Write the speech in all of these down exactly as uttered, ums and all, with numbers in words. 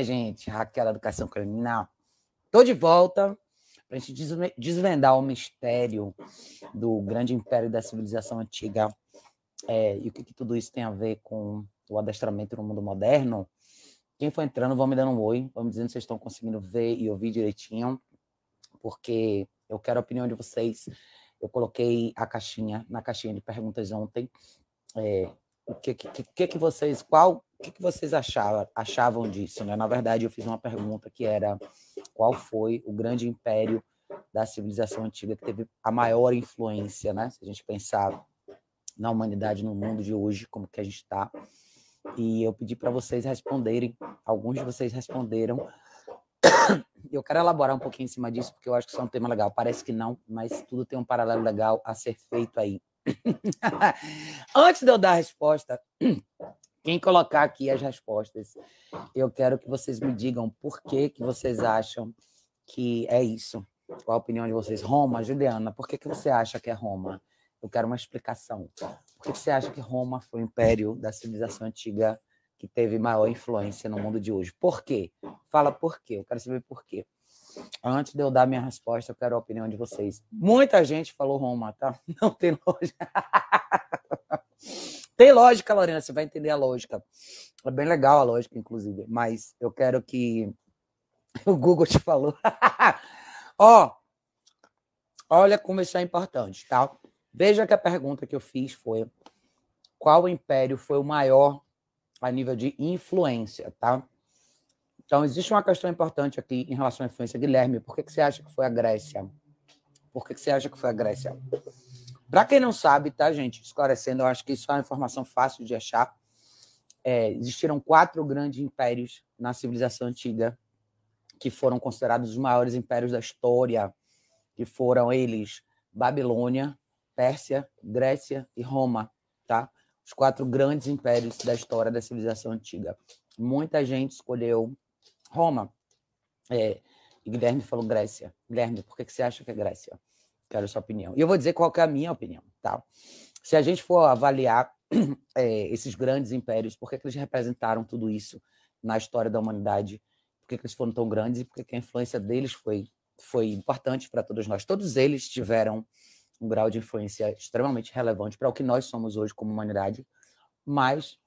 Gente, Raquel da Educação Canina. Tô de volta pra gente desvendar o mistério do grande império da civilização antiga é, e o que, que tudo isso tem a ver com o adestramento no mundo moderno. Quem for entrando, vão me dando um oi, vão me dizendo se vocês estão conseguindo ver e ouvir direitinho, porque eu quero a opinião de vocês. Eu coloquei a caixinha, na caixinha de perguntas ontem, é, o que, que, que, que vocês, qual... O que, que vocês achavam, achavam disso? Né? Na verdade, eu fiz uma pergunta que era qual foi o grande império da civilização antiga que teve a maior influência, né? Se a gente pensar na humanidade, no mundo de hoje, como que a gente está. E eu pedi para vocês responderem. Alguns de vocês responderam. Eu quero elaborar um pouquinho em cima disso, porque eu acho que isso é um tema legal. Parece que não, mas tudo tem um paralelo legal a ser feito aí. Antes de eu dar a resposta... Quem colocar aqui as respostas, eu quero que vocês me digam por que, que vocês acham que é isso. Qual a opinião de vocês? Roma, Juliana, por que, que você acha que é Roma? Eu quero uma explicação. Por que, que você acha que Roma foi o império da civilização antiga que teve maior influência no mundo de hoje? Por quê? Fala por quê. Eu quero saber por quê. Antes de eu dar minha resposta, eu quero a opinião de vocês. Muita gente falou Roma, tá? Não tem lógica. Tem lógica, Lorena, você vai entender a lógica. É bem legal a lógica, inclusive. Mas eu quero que... O Google te falou. Ó, olha como isso é importante, tá? Veja que a pergunta que eu fiz foi qual império foi o maior a nível de influência, tá? Então, existe uma questão importante aqui em relação à influência. Guilherme, por que, que você acha que foi a Grécia? Por que, que você acha que foi a Grécia? Para quem não sabe, tá, gente? Esclarecendo, eu acho que isso é uma informação fácil de achar. É, existiram quatro grandes impérios na civilização antiga que foram considerados os maiores impérios da história, que foram eles Babilônia, Pérsia, Grécia e Roma, tá? Os quatro grandes impérios da história da civilização antiga. Muita gente escolheu Roma. É, e Guilherme falou Grécia. Guilherme, por que, que você acha que é Grécia? Quero sua opinião. E eu vou dizer qual que é a minha opinião, tá? Se a gente for avaliar é, esses grandes impérios, por que, que eles representaram tudo isso na história da humanidade? Por que, que eles foram tão grandes? E por que, que a influência deles foi, foi importante para todos nós? Todos eles tiveram um grau de influência extremamente relevante para o que nós somos hoje como humanidade, mas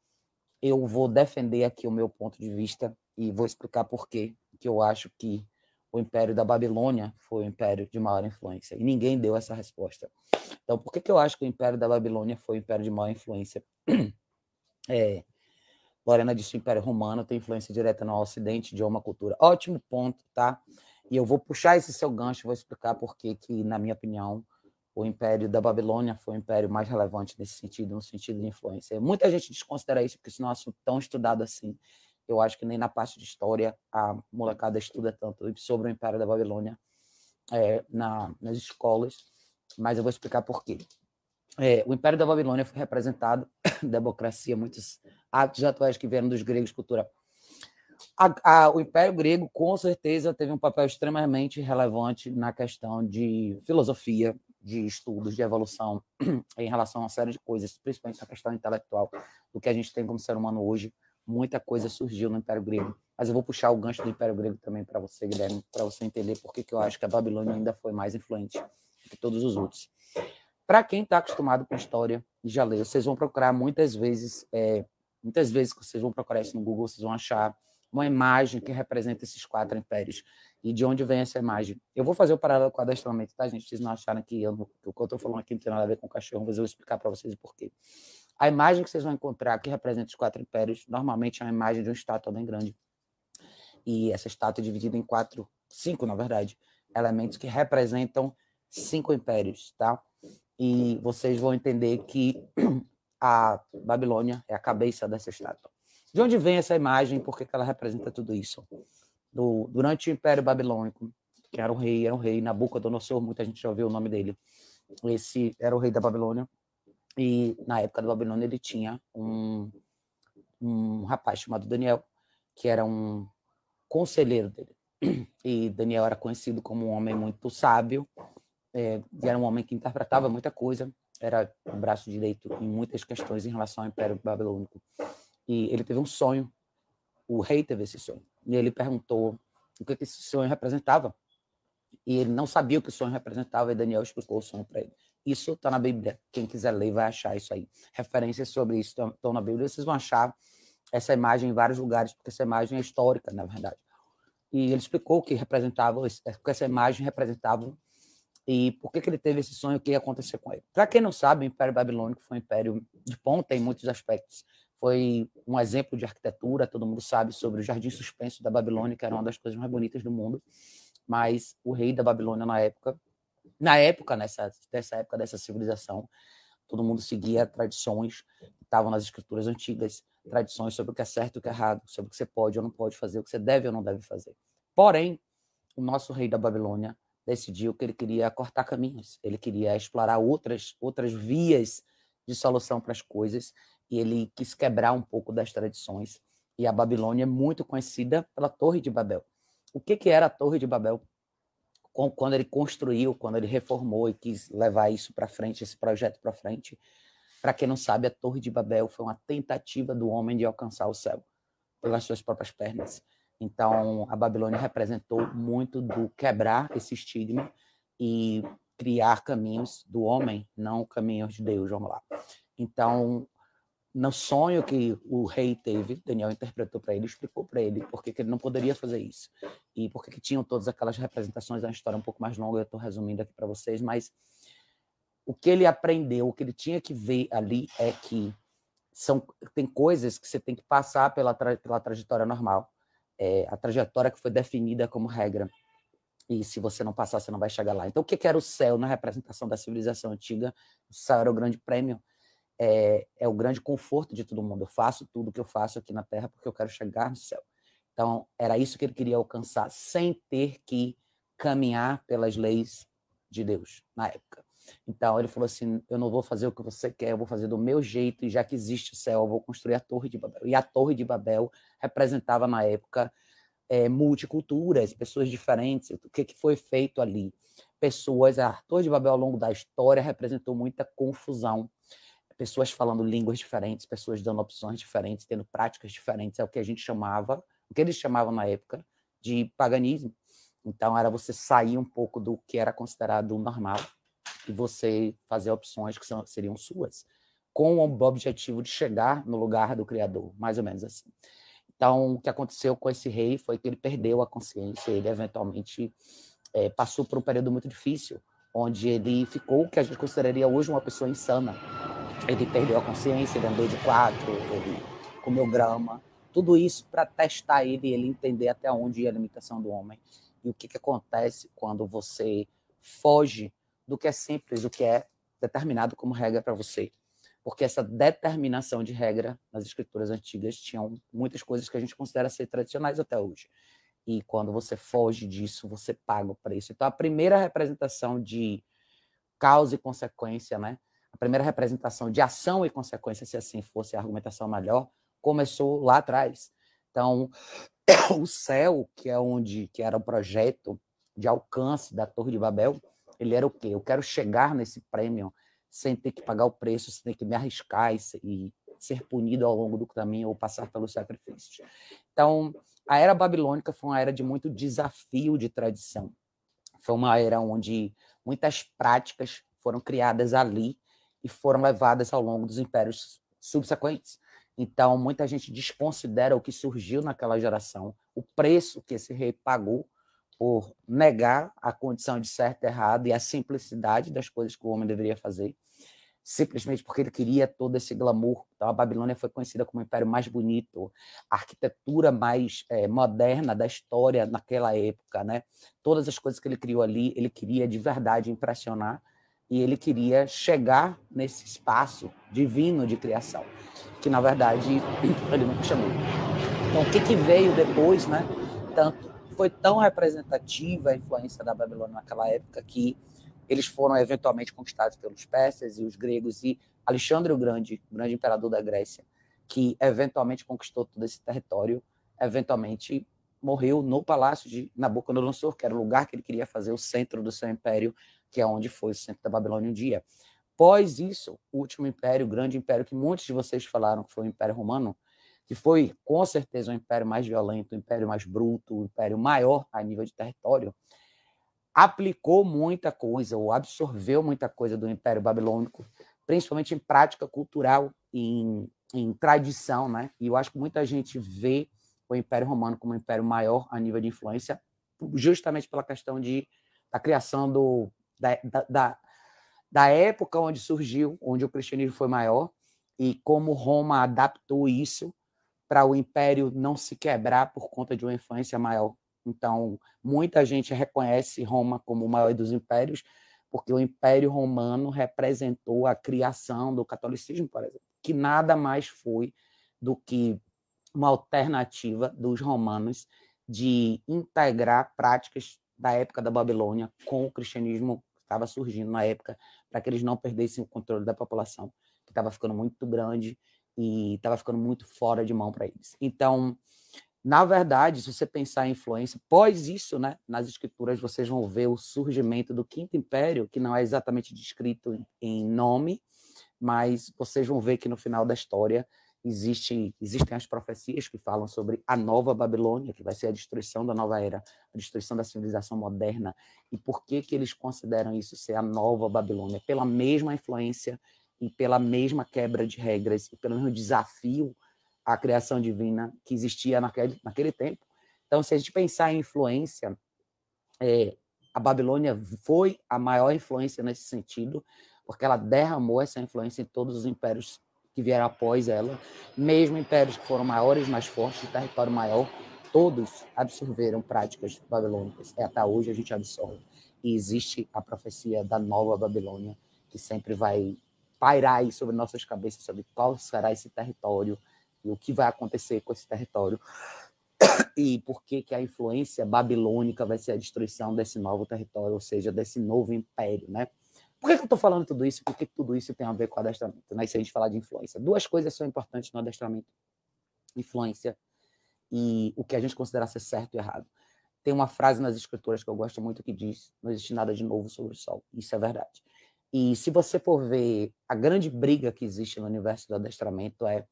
eu vou defender aqui o meu ponto de vista e vou explicar por que que eu acho que o Império da Babilônia foi o império de maior influência. E ninguém deu essa resposta. Então, por que, que eu acho que o Império da Babilônia foi o império de maior influência? É, Lorena disse que o Império Romano tem influência direta no Ocidente, idioma, cultura. Ótimo ponto, tá? E eu vou puxar esse seu gancho, vou explicar por que, que, na minha opinião, o Império da Babilônia foi o império mais relevante nesse sentido, no sentido de influência. Muita gente desconsidera isso, porque isso não é tão estudado assim. Eu acho que nem na parte de história a molecada estuda tanto sobre o Império da Babilônia é, na, nas escolas, mas eu vou explicar por quê. É, o Império da Babilônia foi representado, democracia, muitos atos atuais que vieram dos gregos, cultura. A, a, o Império Grego, com certeza, teve um papel extremamente relevante na questão de filosofia, de estudos, de evolução, em relação a uma série de coisas, principalmente na questão intelectual, do que a gente tem como ser humano hoje. Muita coisa surgiu no Império Grego, mas eu vou puxar o gancho do Império Grego também para você, Guilherme, para você entender por que, que eu acho que a Babilônia ainda foi mais influente que todos os outros. Para quem está acostumado com história e já leu, vocês vão procurar muitas vezes, é, muitas vezes que vocês vão procurar isso no Google, vocês vão achar uma imagem que representa esses quatro impérios. E de onde vem essa imagem? Eu vou fazer o paralelo com o adestramento, tá, gente? Vocês não acharam que eu, o que eu estou falando aqui não tem nada a ver com o cachorro, mas eu vou explicar para vocês o porquê. A imagem que vocês vão encontrar que representa os quatro impérios, normalmente é uma imagem de uma estátua bem grande. E essa estátua é dividida em quatro, cinco, na verdade, elementos que representam cinco impérios, tá? E vocês vão entender que a Babilônia é a cabeça dessa estátua. De onde vem essa imagem? Por que que ela representa tudo isso? Do, durante o Império Babilônico, que era um rei, era um rei, Nabucodonosor, muita gente já ouviu o nome dele. Esse era o rei da Babilônia. E na época da Babilônia ele tinha um, um rapaz chamado Daniel, que era um conselheiro dele. E Daniel era conhecido como um homem muito sábio, é, e era um homem que interpretava muita coisa, era o braço direito em muitas questões em relação ao Império Babilônico. E ele teve um sonho o rei teve esse sonho. E ele perguntou o que esse sonho representava. E ele não sabia o que o sonho representava, e Daniel explicou o sonho para ele. Isso está na Bíblia. Quem quiser ler vai achar isso aí. Referências sobre isso estão na Bíblia. Vocês vão achar essa imagem em vários lugares, porque essa imagem é histórica, na verdade. E ele explicou o que representava, o que essa imagem representava e por que que ele teve esse sonho, o que ia acontecer com ele. Para quem não sabe, o Império Babilônico foi um império de ponta em muitos aspectos. Foi um exemplo de arquitetura, todo mundo sabe sobre o Jardim Suspenso da Babilônia, que era uma das coisas mais bonitas do mundo. Mas o rei da Babilônia na época, na época, nessa, nessa época dessa civilização, todo mundo seguia tradições que estavam nas escrituras antigas, tradições sobre o que é certo e o que é errado, sobre o que você pode ou não pode fazer, o que você deve ou não deve fazer. Porém, o nosso rei da Babilônia decidiu que ele queria cortar caminhos, ele queria explorar outras, outras vias de solução para as coisas, e ele quis quebrar um pouco das tradições. E a Babilônia é muito conhecida pela Torre de Babel. O que que era a Torre de Babel? Quando ele construiu, quando ele reformou e quis levar isso para frente, esse projeto para frente, para quem não sabe, a Torre de Babel foi uma tentativa do homem de alcançar o céu pelas suas próprias pernas. Então, a Babilônia representou muito do quebrar esse estigma e criar caminhos do homem, não caminhos de Deus, vamos lá. Então, no sonho que o rei teve, Daniel interpretou para ele, explicou para ele por que que ele não poderia fazer isso e por que que tinham todas aquelas representações. É uma história um pouco mais longa, eu estou resumindo aqui para vocês, mas o que ele aprendeu, o que ele tinha que ver ali é que são, tem coisas que você tem que passar pela, tra, pela trajetória normal, é, a trajetória que foi definida como regra, e se você não passar, você não vai chegar lá. Então, o que que era o céu na representação da civilização antiga? O céu era o grande prêmio. É, é o grande conforto de todo mundo. Eu faço tudo o que eu faço aqui na Terra porque eu quero chegar no céu. Então, era isso que ele queria alcançar, sem ter que caminhar pelas leis de Deus, na época. Então, ele falou assim, eu não vou fazer o que você quer, eu vou fazer do meu jeito, e já que existe o céu, eu vou construir a Torre de Babel. E a Torre de Babel representava, na época, é, multiculturas, pessoas diferentes. O que que foi feito ali? Pessoas, a Torre de Babel, ao longo da história, representou muita confusão. Pessoas falando línguas diferentes, pessoas dando opções diferentes, tendo práticas diferentes. É o que a gente chamava, o que eles chamavam na época, de paganismo. Então, era você sair um pouco do que era considerado normal e você fazer opções que são, seriam suas, com o objetivo de chegar no lugar do Criador, mais ou menos assim. Então, o que aconteceu com esse rei foi que ele perdeu a consciência, ele eventualmente é, passou por um período muito difícil, onde ele ficou o que a gente consideraria hoje uma pessoa insana. Ele perdeu a consciência, ele andou de quatro, ele comeu grama. Tudo isso para testar ele e ele entender até onde ia a limitação do homem. E o que que acontece quando você foge do que é simples, do que é determinado como regra para você. Porque essa determinação de regra nas escrituras antigas tinham muitas coisas que a gente considera ser tradicionais até hoje. E quando você foge disso, você paga o preço. Então, a primeira representação de causa e consequência, né? A primeira representação de ação e consequência, se assim fosse a argumentação melhor, começou lá atrás. Então, o céu, que é onde, que era o projeto de alcance da Torre de Babel, ele era o quê? Eu quero chegar nesse prêmio sem ter que pagar o preço, sem ter que me arriscar e, e ser punido ao longo do caminho ou passar pelos sacrifícios. Então, a era babilônica foi uma era de muito desafio de tradição. Foi uma era onde muitas práticas foram criadas ali e foram levadas ao longo dos impérios subsequentes. Então, muita gente desconsidera o que surgiu naquela geração, o preço que esse rei pagou por negar a condição de certo e errado e a simplicidade das coisas que o homem deveria fazer, simplesmente porque ele queria todo esse glamour. Então, a Babilônia foi conhecida como o império mais bonito, a arquitetura mais é, moderna da história naquela época, né? Todas as coisas que ele criou ali, ele queria de verdade impressionar, e ele queria chegar nesse espaço divino de criação, que, na verdade, ele nunca chamou. Então, o que que veio depois, né? Tanto, foi tão representativa a influência da Babilônia naquela época que eles foram, eventualmente, conquistados pelos persas e os gregos, e Alexandre o Grande, o grande imperador da Grécia, que, eventualmente, conquistou todo esse território, eventualmente morreu no Palácio de Nabucodonosor, que era o lugar que ele queria fazer o centro do seu império, que é onde foi o centro da Babilônia um dia. Após isso, o último império, o grande império que muitos de vocês falaram que foi o Império Romano, que foi, com certeza, o império mais violento, o império mais bruto, o império maior a nível de território, aplicou muita coisa, ou absorveu muita coisa do Império Babilônico, principalmente em prática cultural, em, em tradição, né? E eu acho que muita gente vê o Império Romano como um império maior a nível de influência, justamente pela questão de, da criação do, da, da, da época onde surgiu, onde o cristianismo foi maior, e como Roma adaptou isso para o império não se quebrar por conta de uma influência maior. Então, muita gente reconhece Roma como o maior dos impérios, porque o Império Romano representou a criação do catolicismo, por exemplo, que nada mais foi do que uma alternativa dos romanos de integrar práticas da época da Babilônia com o cristianismo que estava surgindo na época, para que eles não perdessem o controle da população, que estava ficando muito grande e estava ficando muito fora de mão para eles. Então, na verdade, se você pensar em influência, após isso, né, nas escrituras vocês vão ver o surgimento do Quinto Império, que não é exatamente descrito em nome, mas vocês vão ver que no final da história existe, existem as profecias que falam sobre a Nova Babilônia, que vai ser a destruição da Nova Era, a destruição da civilização moderna. E por que que eles consideram isso ser a Nova Babilônia? Pela mesma influência e pela mesma quebra de regras, e pelo mesmo desafio a criação divina que existia naquele, naquele tempo. Então, se a gente pensar em influência, é, a Babilônia foi a maior influência nesse sentido, porque ela derramou essa influência em todos os impérios que vieram após ela, mesmo impérios que foram maiores, mais fortes, território maior, todos absorveram práticas babilônicas. É, até hoje a gente absorve. E existe a profecia da Nova Babilônia, que sempre vai pairar aí sobre nossas cabeças, sobre qual será esse território, o que vai acontecer com esse território e por que que a influência babilônica vai ser a destruição desse novo território, ou seja, desse novo império, né? Por que que eu estou falando tudo isso? Por que que tudo isso tem a ver com o adestramento, né? Se a gente falar de influência, duas coisas são importantes no adestramento: influência e o que a gente considera ser certo e errado. Tem uma frase nas escrituras que eu gosto muito que diz: não existe nada de novo sobre o sol. Isso é verdade. E se você for ver, a grande briga que existe no universo do adestramento é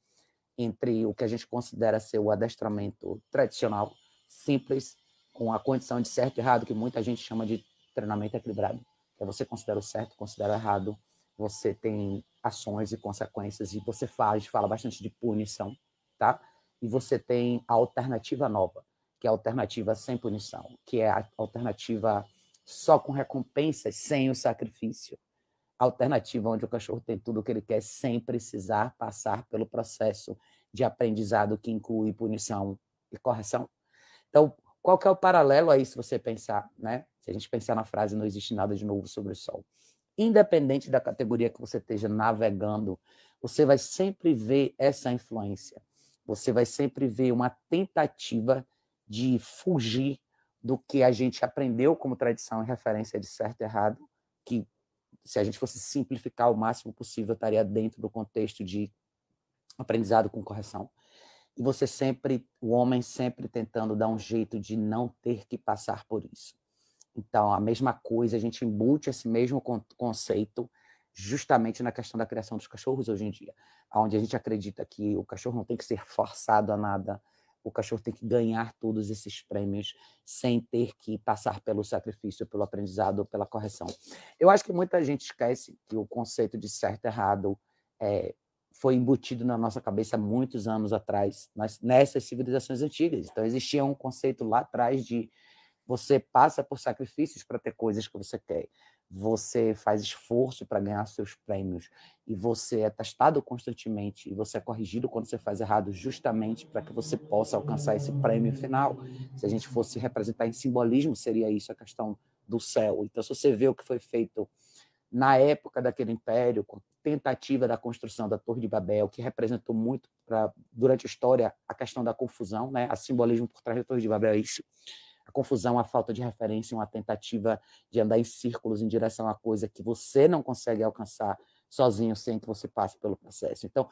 entre o que a gente considera ser o adestramento tradicional, simples, com a condição de certo e errado, que muita gente chama de treinamento equilibrado. É você considera o certo, considera o errado, você tem ações e consequências, e você faz, fala bastante de punição, tá? E você tem a alternativa nova, que é a alternativa sem punição, que é a alternativa só com recompensas, sem o sacrifício. Alternativa onde o cachorro tem tudo o que ele quer sem precisar passar pelo processo de aprendizado que inclui punição e correção. Então, qual que é o paralelo aí se você pensar, né? Se a gente pensar na frase não existe nada de novo sobre o sol. Independente da categoria que você esteja navegando, você vai sempre ver essa influência. Você vai sempre ver uma tentativa de fugir do que a gente aprendeu como tradição e referência de certo e errado, que se a gente fosse simplificar o máximo possível, estaria dentro do contexto de aprendizado com correção. E você sempre, o homem sempre tentando dar um jeito de não ter que passar por isso. Então, a mesma coisa, a gente embute esse mesmo conceito justamente na questão da criação dos cachorros hoje em dia, onde a gente acredita que o cachorro não tem que ser forçado a nada, o cachorro tem que ganhar todos esses prêmios sem ter que passar pelo sacrifício, pelo aprendizado, pela correção. Eu acho que muita gente esquece que o conceito de certo e errado é, foi embutido na nossa cabeça muitos anos atrás, nas, nessas civilizações antigas. Então, existia um conceito lá atrás de você passa por sacrifícios para ter coisas que você quer, você faz esforço para ganhar seus prêmios, e você é testado constantemente, e você é corrigido quando você faz errado, justamente para que você possa alcançar esse prêmio final. Se a gente fosse representar em simbolismo, seria isso, a questão do céu. Então, se você vê o que foi feito na época daquele império, com a tentativa da construção da Torre de Babel, que representou muito, pra, durante a história, a questão da confusão, né? A simbolismo por trás da Torre de Babel é isso. A confusão, a falta de referência, uma tentativa de andar em círculos em direção a coisa que você não consegue alcançar sozinho sem que você passe pelo processo. Então,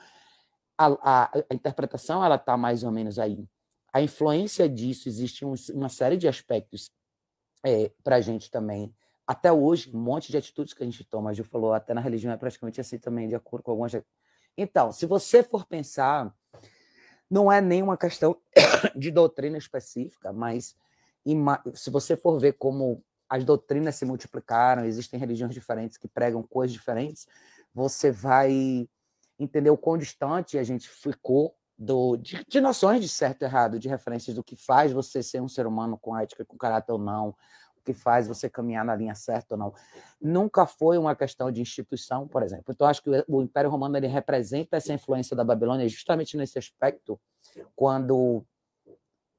a, a, a interpretação ela está mais ou menos aí. A influência disso, existe um, uma série de aspectos é, para a gente também. Até hoje, um monte de atitudes que a gente toma, a Ju falou, até na religião é praticamente assim também, de acordo com algumas... Então, se você for pensar... Não é nenhuma questão de doutrina específica, mas se você for ver como as doutrinas se multiplicaram, existem religiões diferentes que pregam coisas diferentes, você vai entender o quão distante a gente ficou do, de, de noções de certo e errado, de referências do que faz você ser um ser humano com ética, com caráter ou não, o que faz você caminhar na linha certa ou não. Nunca foi uma questão de instituição, por exemplo. Então, acho que o Império Romano ele representa essa influência da Babilônia justamente nesse aspecto, quando,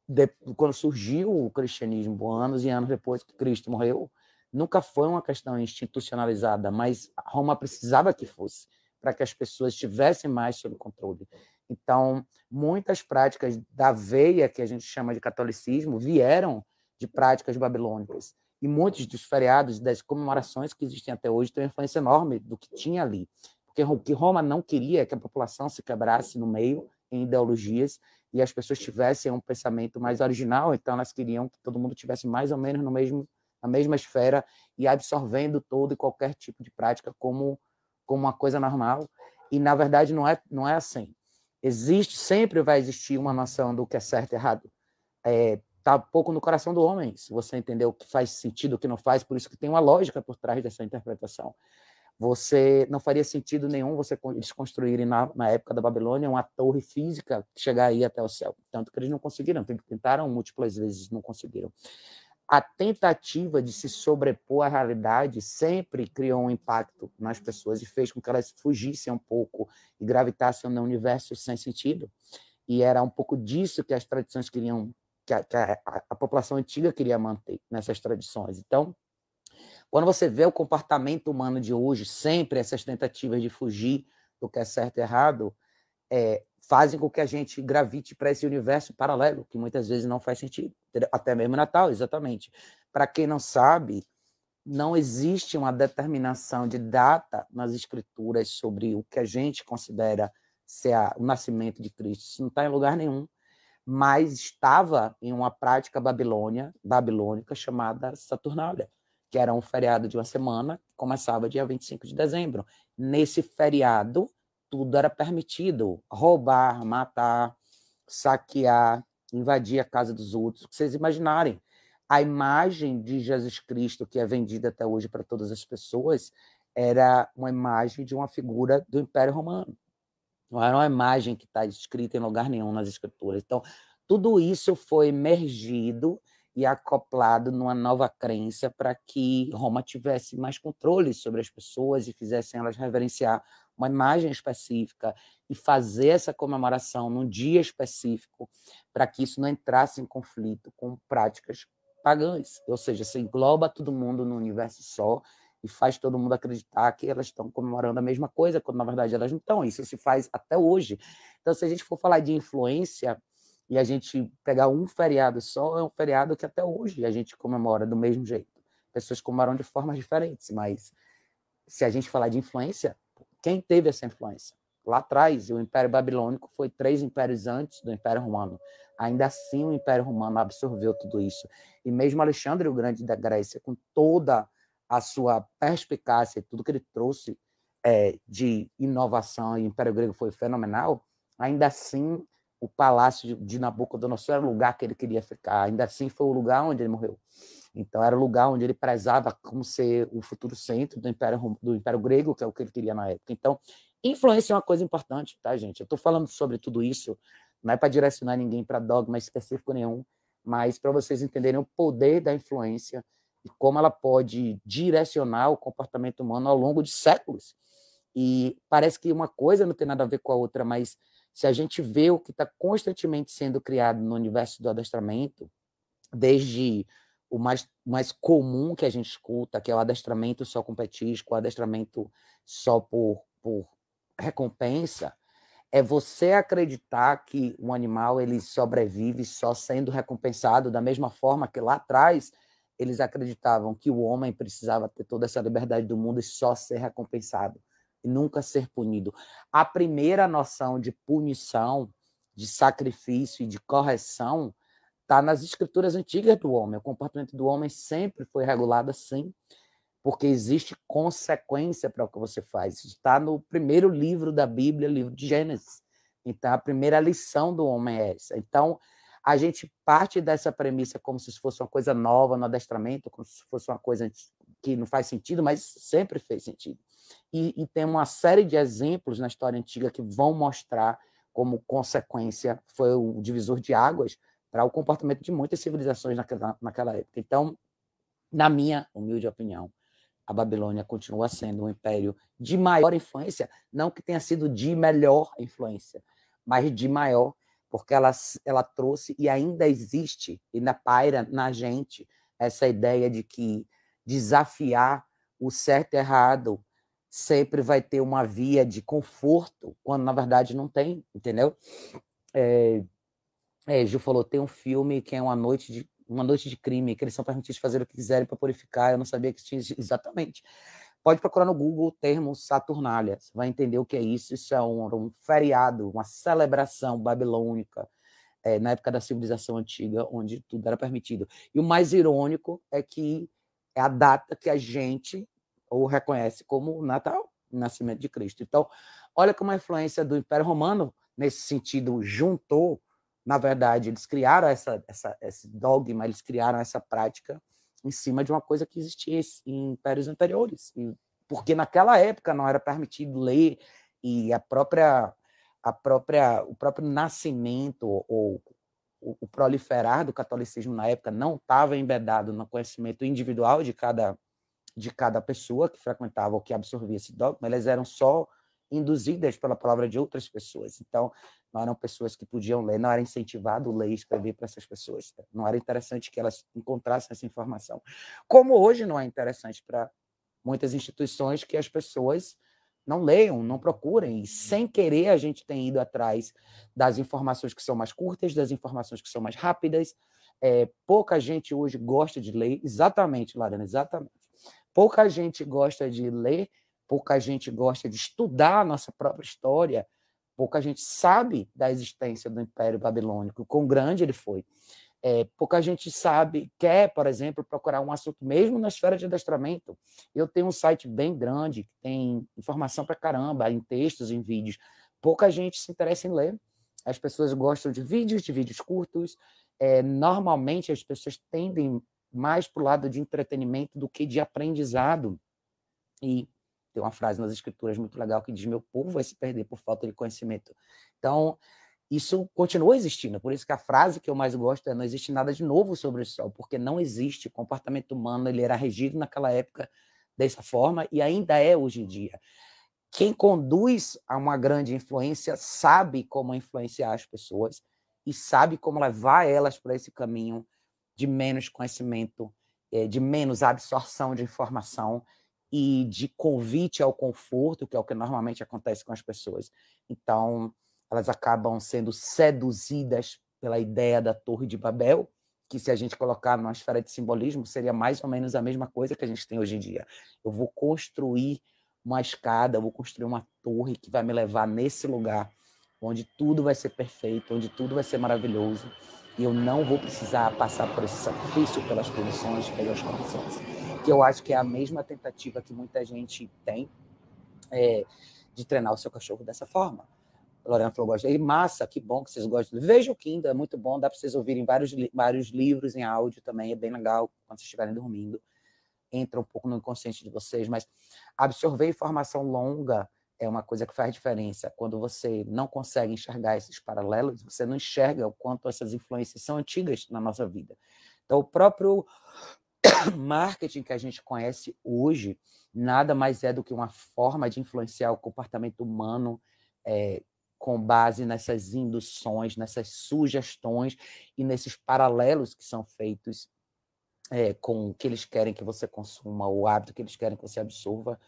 de, quando surgiu o cristianismo, anos e anos depois que Cristo morreu, nunca foi uma questão institucionalizada, mas Roma precisava que fosse, para que as pessoas tivessem mais sob controle. Então, muitas práticas da veia, que a gente chama de catolicismo, vieram de práticas babilônicas. E muitos dos feriados, das comemorações que existem até hoje, têm uma influência enorme do que tinha ali. Porque o que Roma não queria é que a população se quebrasse no meio em ideologias e as pessoas tivessem um pensamento mais original, então elas queriam que todo mundo tivesse mais ou menos no mesmo, na mesma esfera e absorvendo todo e qualquer tipo de prática como como uma coisa normal, e, na verdade, não é, não é assim. Existe, sempre vai existir uma noção do que é certo e errado. Está pouco no coração do homem, se você entender o que faz sentido, o que não faz, por isso que tem uma lógica por trás dessa interpretação. Você não faria sentido nenhum você eles construírem, na, na época da Babilônia, uma torre física chegar aí até o céu. Tanto que eles não conseguiram, tentaram múltiplas vezes, não conseguiram. A tentativa de se sobrepor à realidade sempre criou um impacto nas pessoas e fez com que elas fugissem um pouco e gravitassem num universo sem sentido. E era um pouco disso que as tradições queriam, que a, que a, a população antiga queria manter nessas tradições. Então, quando você vê o comportamento humano de hoje, sempre essas tentativas de fugir do que é certo e errado, é, fazem com que a gente gravite para esse universo paralelo, que muitas vezes não faz sentido, até mesmo Natal, exatamente. Para quem não sabe, não existe uma determinação de data nas escrituras sobre o que a gente considera ser a, o nascimento de Cristo. Isso não está em lugar nenhum, mas estava em uma prática babilônia, babilônica chamada Saturnália, que era um feriado de uma semana, que começava dia vinte e cinco de dezembro. Nesse feriado, tudo era permitido, roubar, matar, saquear, invadir a casa dos outros, o que vocês imaginarem. A imagem de Jesus Cristo, que é vendida até hoje para todas as pessoas, era uma imagem de uma figura do Império Romano. Não era uma imagem que está escrita em lugar nenhum nas escrituras. Então, tudo isso foi emergido e acoplado numa nova crença para que Roma tivesse mais controle sobre as pessoas e fizessem elas reverenciar uma imagem específica e fazer essa comemoração num dia específico para que isso não entrasse em conflito com práticas pagãs. Ou seja, se engloba todo mundo num universo só e faz todo mundo acreditar que elas estão comemorando a mesma coisa, quando, na verdade, elas não estão. Isso se faz até hoje. Então, se a gente for falar de influência e a gente pegar um feriado só, é um feriado que até hoje a gente comemora do mesmo jeito. Pessoas comemoram de formas diferentes, mas se a gente falar de influência, quem teve essa influência? Lá atrás, o Império Babilônico foi três impérios antes do Império Romano. Ainda assim, o Império Romano absorveu tudo isso. E mesmo Alexandre o Grande da Grécia, com toda a sua perspicácia e tudo que ele trouxe é, de inovação, e o Império Grego foi fenomenal, ainda assim, o Palácio de Nabucodonosor era o lugar que ele queria ficar, ainda assim foi o lugar onde ele morreu. Então, era o lugar onde ele prezava como ser o futuro centro do Império, do Império Grego, que é o que ele queria na época. Então, influência é uma coisa importante, tá, gente? Eu estou falando sobre tudo isso, não é para direcionar ninguém para dogma específico nenhum, mas para vocês entenderem o poder da influência e como ela pode direcionar o comportamento humano ao longo de séculos. E parece que uma coisa não tem nada a ver com a outra, mas se a gente vê o que está constantemente sendo criado no universo do adestramento, desde o mais, mais comum que a gente escuta, que é o adestramento só com petisco, o adestramento só por, por recompensa, é você acreditar que um animal ele sobrevive só sendo recompensado, da mesma forma que lá atrás eles acreditavam que o homem precisava ter toda essa liberdade do mundo e só ser recompensado. E nunca ser punido. A primeira noção de punição, de sacrifício e de correção está nas escrituras antigas do homem. O comportamento do homem sempre foi regulado assim, porque existe consequência para o que você faz. Isso está no primeiro livro da Bíblia, livro de Gênesis. Então, a primeira lição do homem é essa. Então, a gente parte dessa premissa como se fosse uma coisa nova no adestramento, como se fosse uma coisa que não faz sentido, mas sempre fez sentido. E, e tem uma série de exemplos na história antiga que vão mostrar como consequência foi o divisor de águas para o comportamento de muitas civilizações naquela, naquela época. Então, na minha humilde opinião, a Babilônia continua sendo um império de maior influência, não que tenha sido de melhor influência, mas de maior, porque ela, ela trouxe e ainda existe, ainda paira na gente, essa ideia de que desafiar o certo e errado sempre vai ter uma via de conforto, quando, na verdade, não tem, entendeu? É, é, Ju falou, tem um filme que é uma noite de uma noite de crime, que eles são permitidos fazer o que quiserem para purificar, eu não sabia que tinha exatamente. Pode procurar no Google o termo Saturnália, você vai entender o que é isso, isso é um, um feriado, uma celebração babilônica, é, na época da civilização antiga, onde tudo era permitido. E o mais irônico é que é a data que a gente ou reconhece como Natal, nascimento de Cristo. Então, olha como a influência do Império Romano, nesse sentido, juntou. Na verdade, eles criaram essa, essa, esse dogma, eles criaram essa prática em cima de uma coisa que existia em impérios anteriores. E, porque naquela época não era permitido ler, e a própria, a própria, o próprio nascimento ou o, o proliferar do catolicismo na época não estava embedado no conhecimento individual de cada, de cada pessoa que frequentava ou que absorvia esse dogma, elas eram só induzidas pela palavra de outras pessoas. Então, não eram pessoas que podiam ler, não era incentivado ler e escrever para essas pessoas. Não era interessante que elas encontrassem essa informação. Como hoje não é interessante para muitas instituições que as pessoas não leiam, não procurem. E, sem querer, a gente tem ido atrás das informações que são mais curtas, das informações que são mais rápidas. É, pouca gente hoje gosta de ler. Exatamente, Larana, exatamente. Pouca gente gosta de ler, pouca gente gosta de estudar a nossa própria história, pouca gente sabe da existência do Império Babilônico, quão grande ele foi. É, pouca gente sabe, quer, por exemplo, procurar um assunto, mesmo na esfera de adestramento. Eu tenho um site bem grande, que tem informação para caramba, em textos, em vídeos. Pouca gente se interessa em ler. As pessoas gostam de vídeos, de vídeos curtos. É, normalmente, as pessoas tendem mais para o lado de entretenimento do que de aprendizado. E tem uma frase nas escrituras muito legal que diz: meu povo vai se perder por falta de conhecimento. Então, isso continua existindo. Por isso que a frase que eu mais gosto é: não existe nada de novo sobre o sol, porque não existe. O comportamento humano, ele era regido naquela época dessa forma e ainda é hoje em dia. Quem conduz a uma grande influência sabe como influenciar as pessoas e sabe como levar elas para esse caminho de menos conhecimento, de menos absorção de informação, e de convite ao conforto, que é o que normalmente acontece com as pessoas. Então, elas acabam sendo seduzidas pela ideia da Torre de Babel, que, se a gente colocar numa esfera de simbolismo, seria mais ou menos a mesma coisa que a gente tem hoje em dia. Eu vou construir uma escada, eu vou construir uma torre que vai me levar nesse lugar, onde tudo vai ser perfeito, onde tudo vai ser maravilhoso, e eu não vou precisar passar por esse sacrifício, pelas condições, pelas condições. Que eu acho que é a mesma tentativa que muita gente tem, é, de treinar o seu cachorro dessa forma. A Lorena falou, gosta dele. Massa, que bom que vocês gostam. Veja o Kindle, é muito bom, dá para vocês ouvirem vários, vários livros em áudio também, é bem legal quando vocês estiverem dormindo. Entra um pouco no inconsciente de vocês, mas absorver informação longa é uma coisa que faz diferença. Quando você não consegue enxergar esses paralelos, você não enxerga o quanto essas influências são antigas na nossa vida. Então, o próprio marketing que a gente conhece hoje nada mais é do que uma forma de influenciar o comportamento humano, é, com base nessas induções, nessas sugestões e nesses paralelos que são feitos, é, com o que eles querem que você consuma, o hábito que eles querem que você absorva,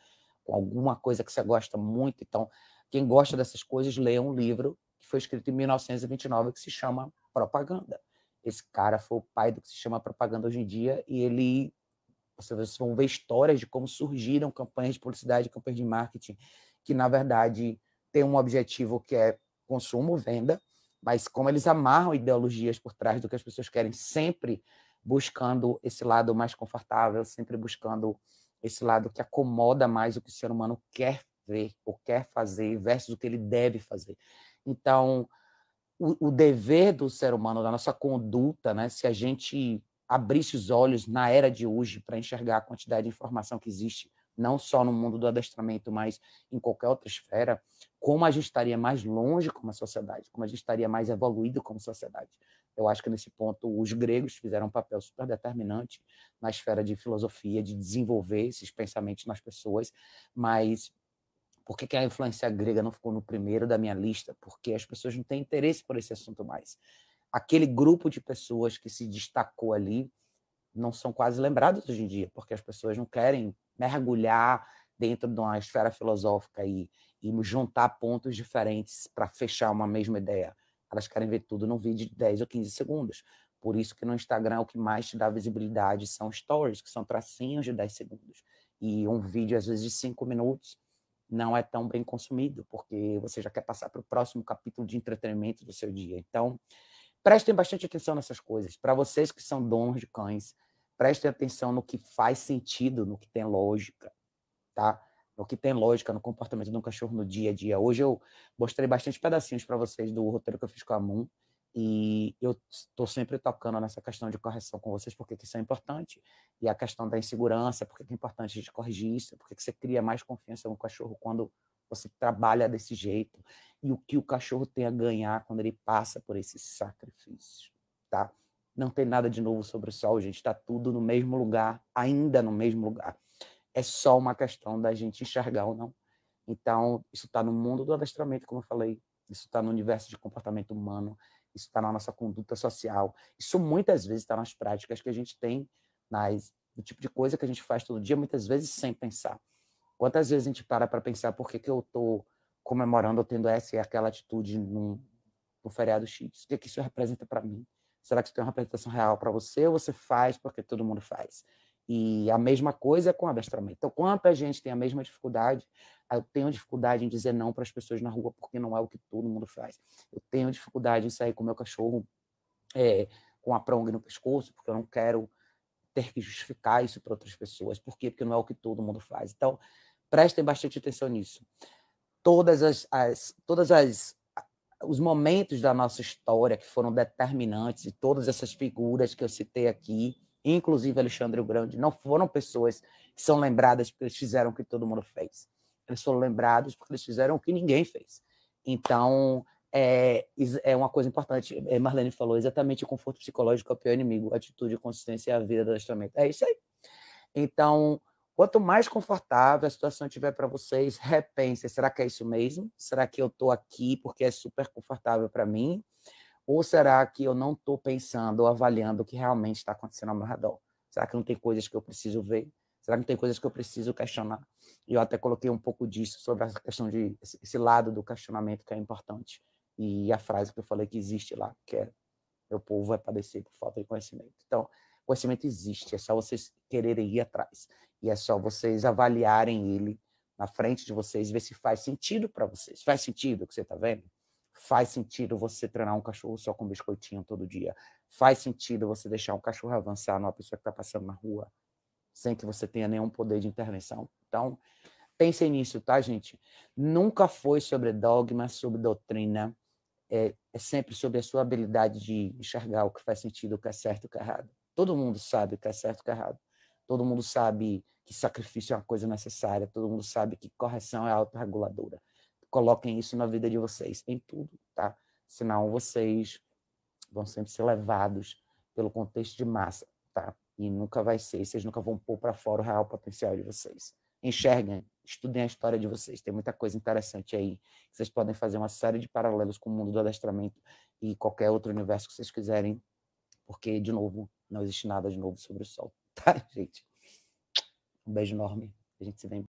com alguma coisa que você gosta muito. Então, quem gosta dessas coisas, leia um livro que foi escrito em mil novecentos e vinte e nove que se chama Propaganda. Esse cara foi o pai do que se chama propaganda hoje em dia, e ele, vocês vão ver histórias de como surgiram campanhas de publicidade, campanhas de marketing, que, na verdade, tem um objetivo que é consumo, venda, mas como eles amarram ideologias por trás do que as pessoas querem, sempre buscando esse lado mais confortável, sempre buscando esse lado que acomoda mais o que o ser humano quer ver ou quer fazer versus o que ele deve fazer. Então, o, o dever do ser humano, da nossa conduta, né? Se a gente abrisse os olhos na era de hoje para enxergar a quantidade de informação que existe, não só no mundo do adestramento, mas em qualquer outra esfera, como a gente estaria mais longe como a sociedade, como a gente estaria mais evoluído como sociedade. Eu acho que, nesse ponto, os gregos fizeram um papel super determinante na esfera de filosofia, de desenvolver esses pensamentos nas pessoas, mas por que a influência grega não ficou no primeiro da minha lista? Porque as pessoas não têm interesse por esse assunto mais. Aquele grupo de pessoas que se destacou ali não são quase lembrados hoje em dia, porque as pessoas não querem mergulhar dentro de uma esfera filosófica e, e juntar pontos diferentes para fechar uma mesma ideia. Elas querem ver tudo num vídeo de dez ou quinze segundos. Por isso que no Instagram o que mais te dá visibilidade são stories, que são tracinhos de dez segundos. E um vídeo, às vezes, de cinco minutos não é tão bem consumido, porque você já quer passar para o próximo capítulo de entretenimento do seu dia. Então, prestem bastante atenção nessas coisas. Para vocês que são donos de cães, prestem atenção no que faz sentido, no que tem lógica, tá? No que tem lógica no comportamento de um cachorro no dia a dia. Hoje eu mostrei bastante pedacinhos para vocês do roteiro que eu fiz com a Moon, e eu estou sempre tocando nessa questão de correção com vocês, porque que isso é importante, e a questão da insegurança, porque que é importante a gente corrigir isso, porque que você cria mais confiança no cachorro quando você trabalha desse jeito, e o que o cachorro tem a ganhar quando ele passa por esse sacrifício, tá? Não tem nada de novo sobre o sol, gente. Está tudo no mesmo lugar, ainda no mesmo lugar. É só uma questão da gente enxergar ou não. Então, isso está no mundo do adestramento, como eu falei. Isso está no universo de comportamento humano. Isso está na nossa conduta social. Isso, muitas vezes, está nas práticas que a gente tem, nas, no tipo de coisa que a gente faz todo dia, muitas vezes sem pensar. Quantas vezes a gente para para pensar por que, que eu estou comemorando ou tendo essa e aquela atitude no, no feriado X? O que, que isso representa para mim? Será que isso tem uma representação real para você ou você faz porque todo mundo faz? E a mesma coisa com o adestramento. Então, quanta gente tem a mesma dificuldade? Eu tenho dificuldade em dizer não para as pessoas na rua porque não é o que todo mundo faz. Eu tenho dificuldade em sair com o meu cachorro é, com a pronga no pescoço porque eu não quero ter que justificar isso para outras pessoas. Por quê? Porque não é o que todo mundo faz. Então, prestem bastante atenção nisso. Todas as... as todas as Os momentos da nossa história que foram determinantes, e todas essas figuras que eu citei aqui, inclusive Alexandre o Grande, não foram pessoas que são lembradas porque eles fizeram o que todo mundo fez. Eles foram lembrados porque eles fizeram o que ninguém fez. Então, é, é uma coisa importante. Marlene falou exatamente: o conforto psicológico é o pior inimigo, a atitude, a consciência e a vida do adestramento. É isso aí. Então, quanto mais confortável a situação tiver para vocês, repensem, será que é isso mesmo? Será que eu estou aqui porque é super confortável para mim? Ou será que eu não estou pensando ou avaliando o que realmente está acontecendo ao meu redor? Será que não tem coisas que eu preciso ver? Será que não tem coisas que eu preciso questionar? E eu até coloquei um pouco disso sobre essa questão de esse lado do questionamento que é importante. E a frase que eu falei que existe lá, que é: meu povo vai padecer por falta de conhecimento. Então, conhecimento existe, é só vocês quererem ir atrás. E é só vocês avaliarem ele na frente de vocês, ver se faz sentido para vocês. Faz sentido o que você está vendo? Faz sentido você treinar um cachorro só com biscoitinho todo dia? Faz sentido você deixar um cachorro avançar numa pessoa que está passando na rua sem que você tenha nenhum poder de intervenção? Então, pensem nisso, tá, gente? Nunca foi sobre dogma, sobre doutrina. É, é sempre sobre a sua habilidade de enxergar o que faz sentido, o que é certo e o que é errado. Todo mundo sabe o que é certo e o que é errado. Todo mundo sabe que sacrifício é uma coisa necessária. Todo mundo sabe que correção é autorreguladora. Coloquem isso na vida de vocês, em tudo, tá? Senão vocês vão sempre ser levados pelo contexto de massa, tá? E nunca vai ser, vocês nunca vão pôr para fora o real potencial de vocês. Enxerguem, estudem a história de vocês. Tem muita coisa interessante aí. Vocês podem fazer uma série de paralelos com o mundo do adestramento e qualquer outro universo que vocês quiserem, porque, de novo, não existe nada de novo sobre o sol, tá, gente? Um beijo enorme. A gente se vê em